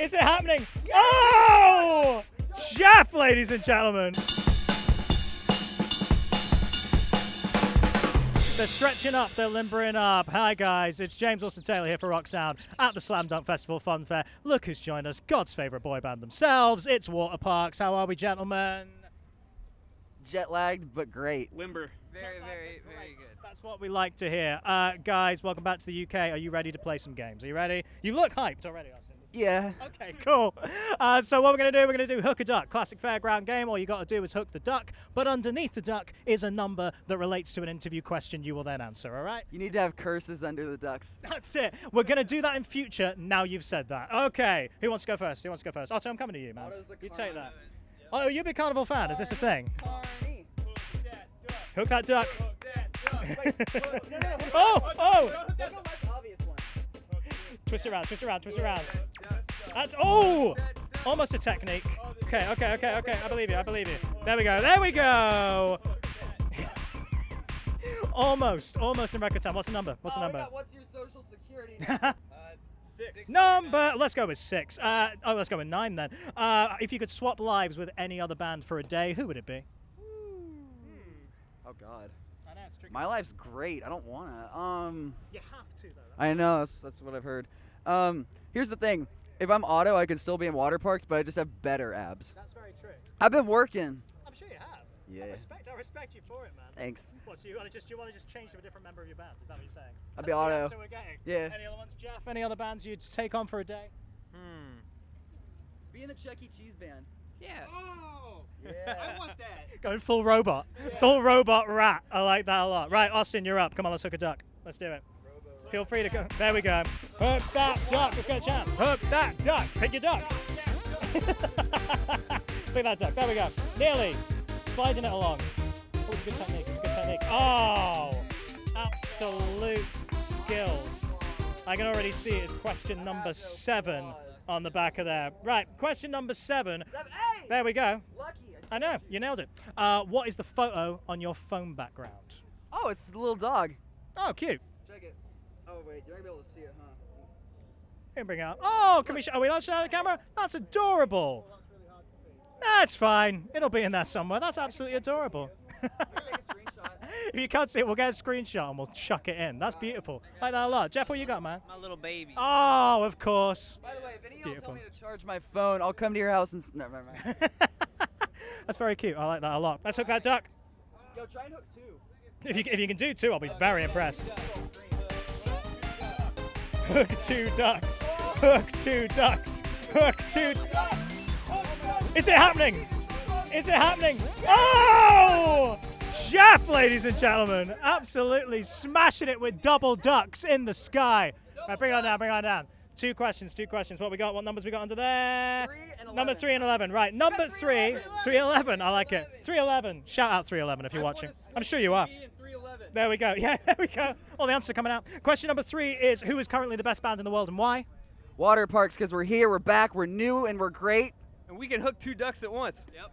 Is it happening? Yeah. Oh! Jeff, ladies and gentlemen. They're stretching up, they're limbering up. Hi guys, it's James Wilson Taylor here for Rock Sound at the Slam Dunk Festival Fun Fair. Look who's joined us, God's favourite boy band themselves. It's Waterparks. How are we, gentlemen? Jet lagged, but great. Limber. Very, very, very good. That's what we like to hear. Guys, welcome back to the UK. Are you ready to play some games? Are you ready? You look hyped already, Austin. Yeah. Okay, cool. So what we're going to do hook a duck. Classic fairground game. All you got to do is hook the duck, but underneath the duck is a number that relates to an interview question you will then answer, all right? You need to have curses under the ducks. That's it. We're going to do that in future. Now you've said that. Okay. Who wants to go first? Who wants to go first? Otto, I'm coming to you, man. You take that. Yeah. Oh, you're a big carnival fan. Is this a thing? Carney. Hook that duck. Hook that duck. Wait, no. Oh! That's a less obvious one. Twist it around, twist it around, twist it around. That's, oh! Almost a technique. Okay, okay, okay, okay. I believe you, I believe you. There we go, there we go! almost in record time. What's the number? What's the number? What's your social security number? 6. Number, let's go with 6. Oh, let's go with 9 then. If you could swap lives with any other band for a day, who would it be? Oh God. My life's great. I don't wanna. You have to though. I know. That's what I've heard. Here's the thing. If I'm Otto, I can still be in water parks, but I just have better abs. That's very true. I've been working. I'm sure you have. Yeah. I respect you for it, man. Thanks. What, so you want to just change to a different member of your band? Is that what you're saying? I'd be Otto. So we're getting. Yeah. Any other ones, Jeff? Any other bands you'd take on for a day? Be in a Chuck E. Cheese band. Yeah. Oh, yeah. I want that. Going full robot. Yeah. Full robot rat. I like that a lot. Right, Austin, you're up. Come on, let's hook a duck. Let's do it. Robo Feel free to go. There we go. Hook that duck. Let's go, champ. Hook that duck. Pick your duck. Pick that duck. There we go. Nearly. Sliding it along. Oh, it's a good technique. It's a good technique. Oh, absolute skills. I can already see it is question number 7. On the back of there. Right, question number 7. Hey! There we go. Lucky. I know, you nailed it. What is the photo on your phone background? Oh, it's the little dog. Oh, cute. Check it. Oh, wait, you're not going to be able to see it, huh? Here, bring it up. Oh, can we are we not showing the camera? That's adorable. Well, that's really hard to see. That's fine. It'll be in there somewhere. That's absolutely adorable. If you can't see it, we'll get a screenshot and we'll chuck it in. That's beautiful. Like that a lot. Jeff, what you got, man? My little baby. Oh, of course. By the way, if anyone tells me to charge my phone, I'll come to your house and... No, never mind. That's very cute. I like that a lot. Let's hook that duck. Yo, try and hook 2. If you can do 2, I'll be very impressed. Hook 2 ducks. Hook 2 ducks. Hook 2 ducks. Is it happening? Is it happening? Oh! Jeff, ladies and gentlemen, absolutely smashing it with double ducks in the sky. Right, bring it on down, bring it on down. 2 questions. What we got? What numbers we got under there? 3 and 11. Number 3 and 11. Right, number 3, 311. I like it. 311. Shout out 311 if you're watching. I'm sure you are. There we go. Yeah, there we go. All the answers coming out. Question number 3 is who is currently the best band in the world and why? Water Parks, because we're here, we're back, we're new, and we're great, and we can hook 2 ducks at once. Yep.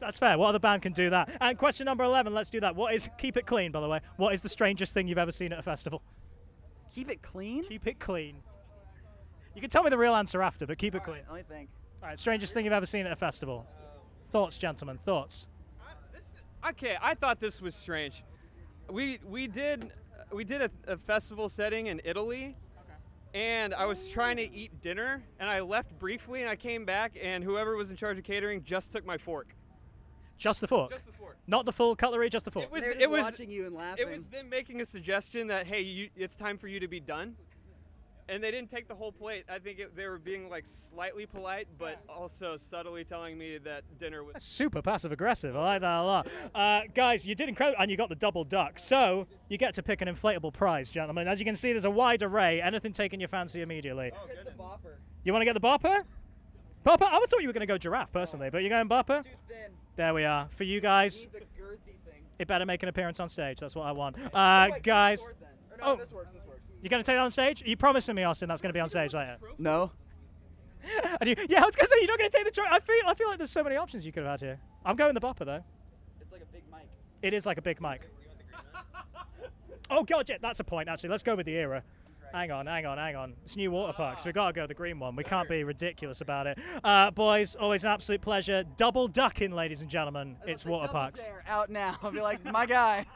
That's fair. What other band can do that? And question number 11, let's do that. What is, keep it clean, by the way, what is the strangest thing you've ever seen at a festival? Keep it clean? Keep it clean. You can tell me the real answer after, but keep it clean. Let me think. All right, strangest thing you've ever seen at a festival. Thoughts, gentlemen, thoughts? Okay, I thought this was strange. We did a festival setting in Italy. And I was trying to eat dinner, and I left briefly, and I came back, and whoever was in charge of catering just took my fork. Just the fork? Just the fork. Not the full cutlery, just the fork. It was watching you and laughing. It was them making a suggestion that, hey, it's time for you to be done. And they didn't take the whole plate. I think they were being like slightly polite, but also subtly telling me that dinner was... That's super passive-aggressive. I like that a lot. Guys, you did incredible, and you got the double duck. So you get to pick an inflatable prize, gentlemen. As you can see, there's a wide array. Anything taking your fancy immediately. Oh, get the bopper. You want to get the bopper? Bopper? I thought you were going to go giraffe, personally, but you're going bopper? Too thin. There we are. For you guys, it better make an appearance on stage. That's what I want. Guys... Oh, this works, this works. You're going to take it on stage? Are you promising me, Austin, that's going to be on stage later? No. Yeah, I was going to say, you're not going to take the trophy. I feel like there's so many options you could have had here. I'm going the bopper, though. It's like a big mic. It is like a big mic. Oh, God, yeah, that's a point, actually. Let's go with the era. Hang on. It's new Waterparks. We got to go the green one. We can't be ridiculous about it. Boys, always an absolute pleasure. Double ducking, ladies and gentlemen. It's Waterparks. Out now. I'll be like, my guy.